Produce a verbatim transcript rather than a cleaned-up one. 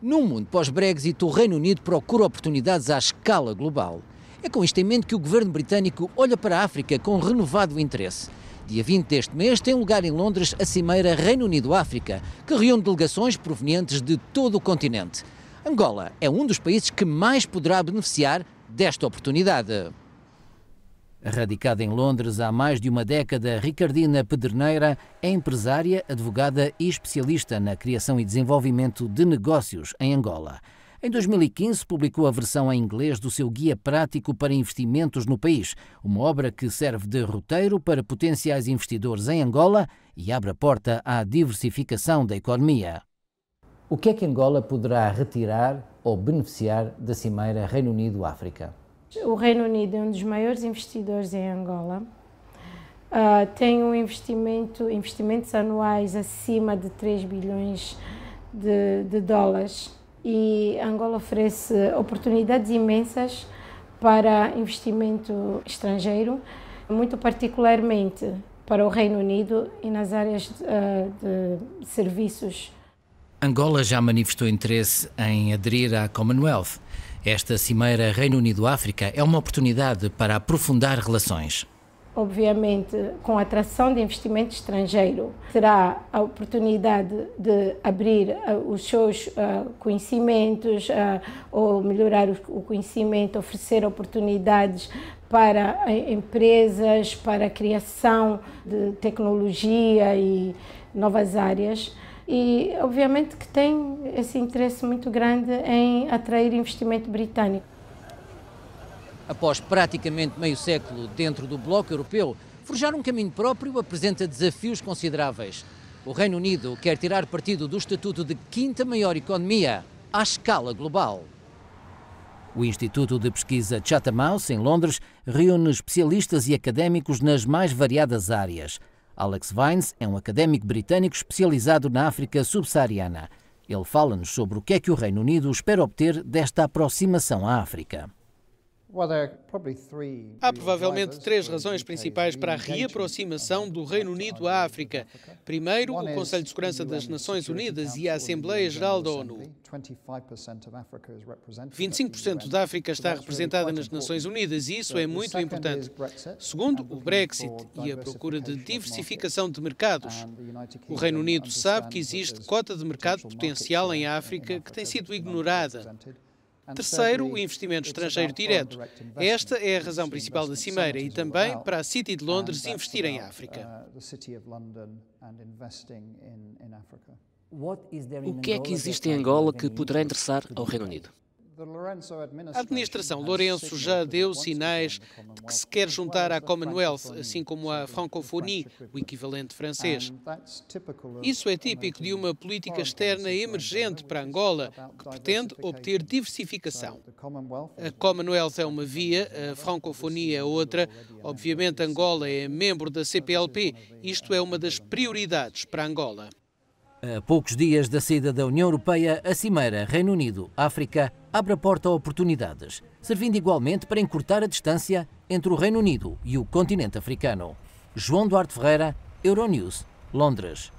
Num mundo pós-Brexit, o Reino Unido procura oportunidades à escala global. É com isto em mente que o governo britânico olha para a África com renovado interesse. Dia vinte deste mês tem lugar em Londres a cimeira Reino Unido-África, que reúne delegações provenientes de todo o continente. Angola é um dos países que mais poderá beneficiar desta oportunidade. Radicada em Londres há mais de uma década, Ricardina Pederneira é empresária, advogada e especialista na criação e desenvolvimento de negócios em Angola. Em dois mil e quinze publicou a versão em inglês do seu Guia Prático para Investimentos no País, uma obra que serve de roteiro para potenciais investidores em Angola e abre a porta à diversificação da economia. O que é que Angola poderá retirar ou beneficiar da cimeira Reino Unido-África? O Reino Unido é um dos maiores investidores em Angola. Uh, tem um investimento, investimentos anuais acima de três bilhões de, de dólares. E Angola oferece oportunidades imensas para investimento estrangeiro, muito particularmente para o Reino Unido e nas áreas de, de serviços. Angola já manifestou interesse em aderir à Commonwealth. Esta cimeira Reino Unido-África é uma oportunidade para aprofundar relações. Obviamente, com a atração de investimento estrangeiro, terá a oportunidade de abrir os seus conhecimentos ou melhorar o conhecimento, oferecer oportunidades para empresas, para a criação de tecnologia e novas áreas. E, obviamente, que tem esse interesse muito grande em atrair investimento britânico. Após praticamente meio século dentro do bloco europeu, forjar um caminho próprio apresenta desafios consideráveis. O Reino Unido quer tirar partido do estatuto de quinta maior economia à escala global. O Instituto de Pesquisa Chatham House, em Londres, reúne especialistas e académicos nas mais variadas áreas. Alex Vines é um académico britânico especializado na África subsaariana. Ele fala-nos sobre o que é que o Reino Unido espera obter desta aproximação à África. Há provavelmente três razões principais para a reaproximação do Reino Unido à África. Primeiro, o Conselho de Segurança das Nações Unidas e a Assembleia Geral da ONU. vinte e cinco por cento da África está representada nas Nações Unidas e isso é muito importante. Segundo, o Brexit e a procura de diversificação de mercados. O Reino Unido sabe que existe cota de mercado potencial em África que tem sido ignorada. Terceiro, o investimento estrangeiro direto. Esta é a razão principal da cimeira e também para a City de Londres investir em África. O que é que existe em Angola que poderá interessar ao Reino Unido? A administração Lourenço já deu sinais de que se quer juntar à Commonwealth, assim como à Francofonia, o equivalente francês. Isso é típico de uma política externa emergente para Angola, que pretende obter diversificação. A Commonwealth é uma via, a Francofonia é outra. Obviamente, Angola é membro da C P L P. Isto é uma das prioridades para Angola. A poucos dias da saída da União Europeia, a cimeira Reino Unido-África abre a porta a oportunidades, servindo igualmente para encurtar a distância entre o Reino Unido e o continente africano. João Eduardo Ferreira, Euronews, Londres.